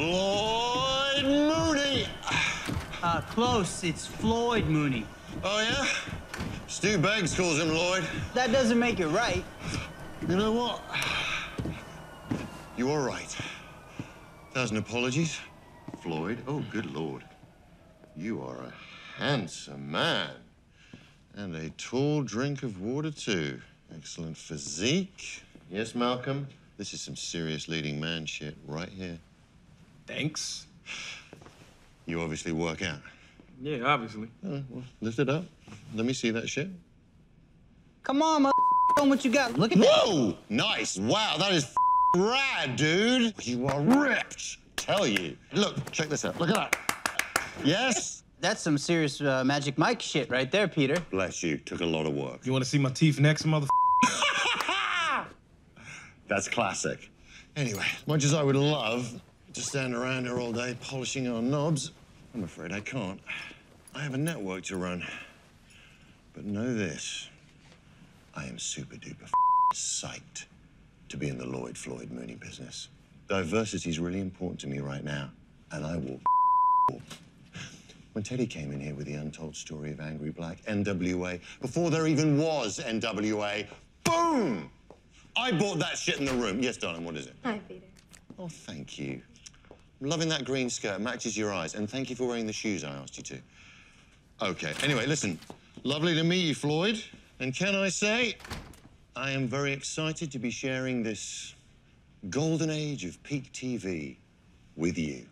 Lloyd Mooney. Close, it's Floyd Mooney. Oh, yeah? Stu Bags calls him Lloyd. That doesn't make it right. You know what? You are right. 1,000 apologies, Floyd. Oh, good Lord. You are a handsome man. And a tall drink of water, too. Excellent physique. Yes, Malcolm? This is some serious leading man shit right here. Thanks. You obviously work out. Yeah, obviously. Oh, well, lift it up. Let me see that shit. Come on, mother. Show them what you got. Look at that. Whoa! Nice. Wow, that is rad, dude. You are ripped. Tell you. Look, check this out. Look at that. Yes? That's some serious Magic Mike shit right there, Peter. Bless you. Took a lot of work. You want to see my teeth next, mother? That's classic. Anyway, much as I would love to stand around here all day polishing our knobs, I'm afraid I can't. I have a network to run. But know this, I am super duper psyched to be in the Lloyd Floyd Mooney business. Diversity is really important to me right now, and I will When Teddy came in here with the untold story of Angry Black, NWA, before there even was NWA, boom! I bought that shit in the room. Yes, darling, what is it? Hi, Peter. Oh, thank you. I'm loving that green skirt. It matches your eyes. And thank you for wearing the shoes I asked you to. OK, anyway, listen. Lovely to meet you, Floyd. And can I say, I am very excited to be sharing this golden age of peak TV with you.